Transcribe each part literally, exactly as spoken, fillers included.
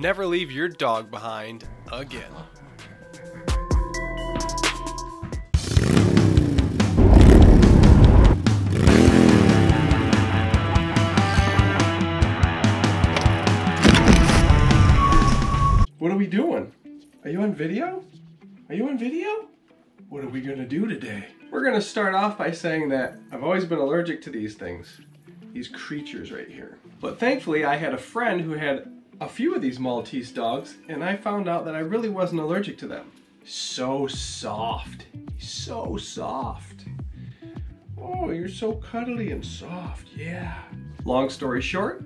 Never leave your dog behind again. What are we doing? Are you on video? Are you on video? What are we gonna do today? We're gonna start off by saying that I've always been allergic to these things, these creatures right here. But thankfully I had a friend who had a few of these Maltese dogs, and I found out that I really wasn't allergic to them. So soft, so soft. Oh, you're so cuddly and soft, yeah. Long story short,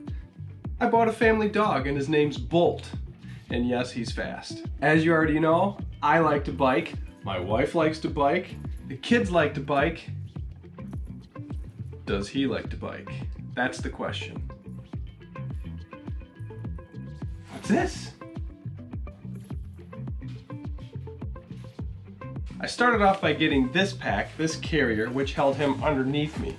I bought a family dog and his name's Bolt. And yes, he's fast. As you already know, I like to bike. My wife likes to bike. The kids like to bike. Does he like to bike? That's the question. What's this? I started off by getting this pack, this carrier, which held him underneath me.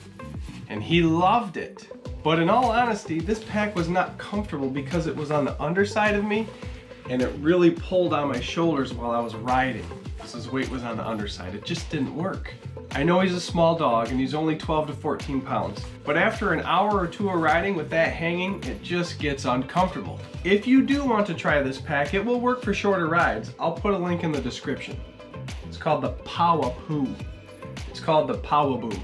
And he loved it. But in all honesty, this pack was not comfortable because it was on the underside of me, and it really pulled on my shoulders while I was riding. So his weight was on the underside. It just didn't work. I know he's a small dog and he's only twelve to fourteen pounds, but after an hour or two of riding with that hanging, it just gets uncomfortable. If you do want to try this pack, it will work for shorter rides. I'll put a link in the description. It's called the Pawaboo. It's called the Pawaboo.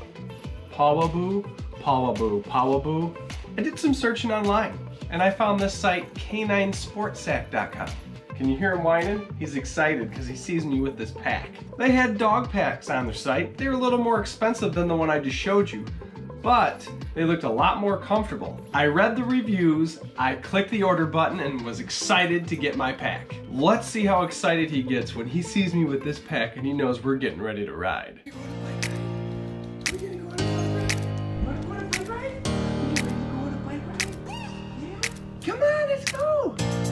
Pawaboo, Pawaboo, Pawaboo. I did some searching online and I found this site, K nine sport sack dot com. Can you hear him whining? He's excited because he sees me with this pack. They had dog packs on their site. They were a little more expensive than the one I just showed you, but they looked a lot more comfortable. I read the reviews, I clicked the order button, and was excited to get my pack. Let's see how excited he gets when he sees me with this pack and he knows we're getting ready to ride. Are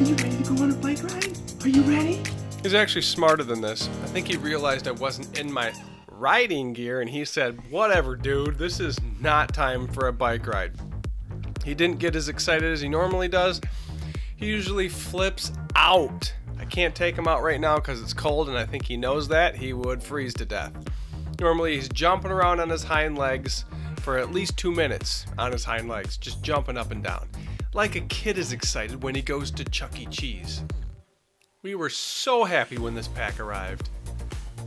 you ready to go on a bike ride? Are you ready? He's actually smarter than this. I think he realized I wasn't in my riding gear and he said, whatever dude, this is not time for a bike ride. He didn't get as excited as he normally does. He usually flips out. I can't take him out right now because it's cold and I think he knows that. He would freeze to death. Normally he's jumping around on his hind legs for at least two minutes on his hind legs, just jumping up and down. Like a kid is excited when he goes to Chuck E. Cheese. We were so happy when this pack arrived.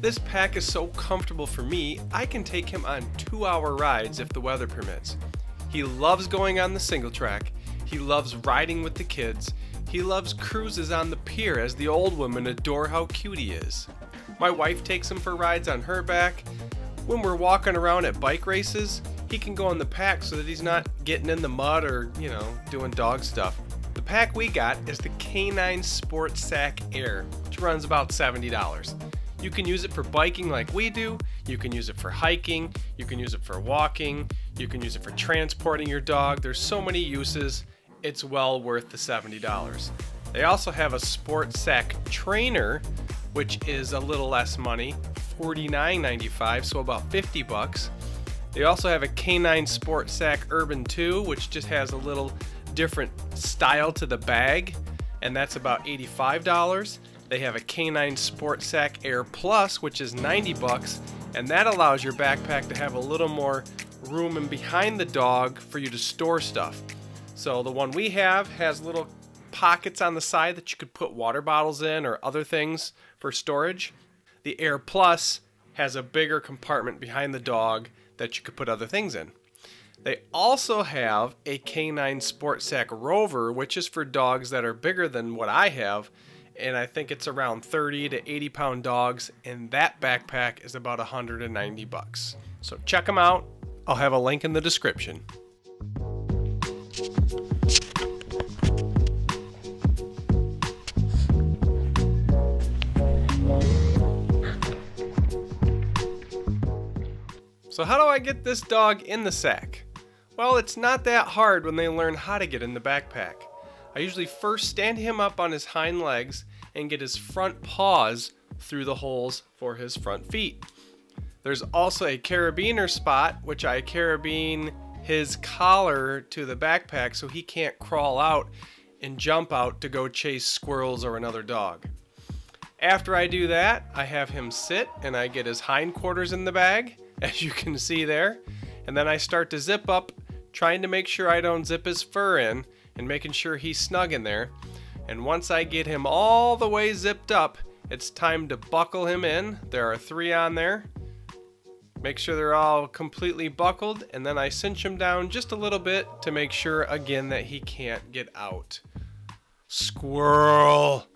This pack is so comfortable for me, I can take him on two hour rides if the weather permits. He loves going on the single track, he loves riding with the kids, he loves cruises on the pier as the old women adore how cute he is. My wife takes him for rides on her back. When we're walking around at bike races, he can go on the pack so that he's not getting in the mud or, you know, doing dog stuff. The pack we got is the K nine Sport Sack Air, which runs about seventy dollars. You can use it for biking like we do, you can use it for hiking, you can use it for walking, you can use it for transporting your dog. There's so many uses, it's well worth the seventy dollars. They also have a Sport Sack Trainer, which is a little less money, forty-nine ninety-five, so about fifty bucks. They also have a K nine Sport Sack Urban two, which just has a little different style to the bag, and that's about eighty-five dollars. They have a K nine Sport Sack Air Plus, which is ninety bucks, and that allows your backpack to have a little more room and behind the dog for you to store stuff. So the one we have has little pockets on the side that you could put water bottles in or other things for storage. The Air Plus has a bigger compartment behind the dog that you could put other things in. They also have a K nine Sport Sack Rover, which is for dogs that are bigger than what I have, and I think it's around thirty to eighty pound dogs, and that backpack is about one hundred ninety bucks. So check them out. I'll have a link in the description. So how do I get this dog in the sack? Well, it's not that hard when they learn how to get in the backpack. I usually first stand him up on his hind legs and get his front paws through the holes for his front feet. There's also a carabiner spot, which I carabine his collar to the backpack so he can't crawl out and jump out to go chase squirrels or another dog. After I do that, I have him sit and I get his hindquarters in the bag, as you can see there, and then I start to zip up, trying to make sure I don't zip his fur in and making sure he's snug in there. And once I get him all the way zipped up, it's time to buckle him in. There are three on there. Make sure they're all completely buckled, and then I cinch him down just a little bit to make sure again that he can't get out. Squirrel!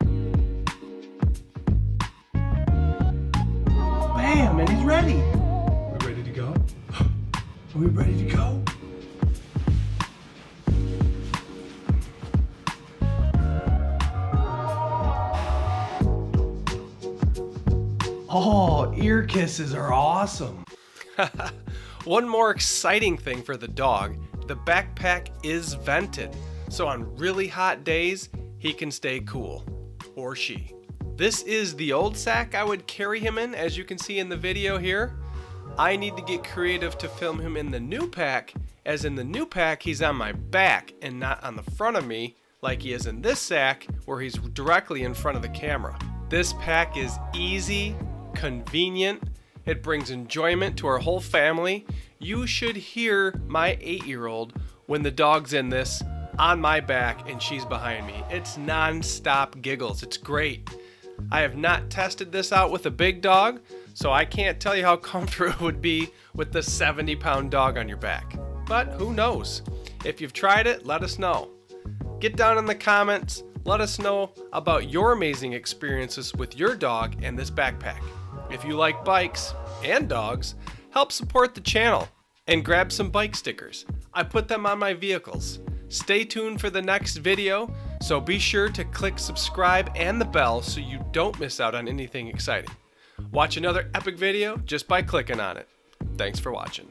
Bam, and he's ready. Are we ready to go? Are we ready to go? Oh, ear kisses are awesome. One more exciting thing for the dog, the backpack is vented. So on really hot days, he can stay cool, or she. This is the old sack I would carry him in, as you can see in the video here. I need to get creative to film him in the new pack, as in the new pack, he's on my back and not on the front of me, like he is in this sack, where he's directly in front of the camera. This pack is easy, convenient, it brings enjoyment to our whole family. You should hear my eight-year-old when the dog's in this on my back and she's behind me. It's non-stop giggles, it's great. I have not tested this out with a big dog, so I can't tell you how comfortable it would be with the seventy pound dog on your back. But who knows? If you've tried it, let us know. Get down in the comments, let us know about your amazing experiences with your dog and this backpack. If you like bikes and dogs, help support the channel and grab some bike stickers. I put them on my vehicles. Stay tuned for the next video, so be sure to click subscribe and the bell so you don't miss out on anything exciting. Watch another epic video just by clicking on it. Thanks for watching.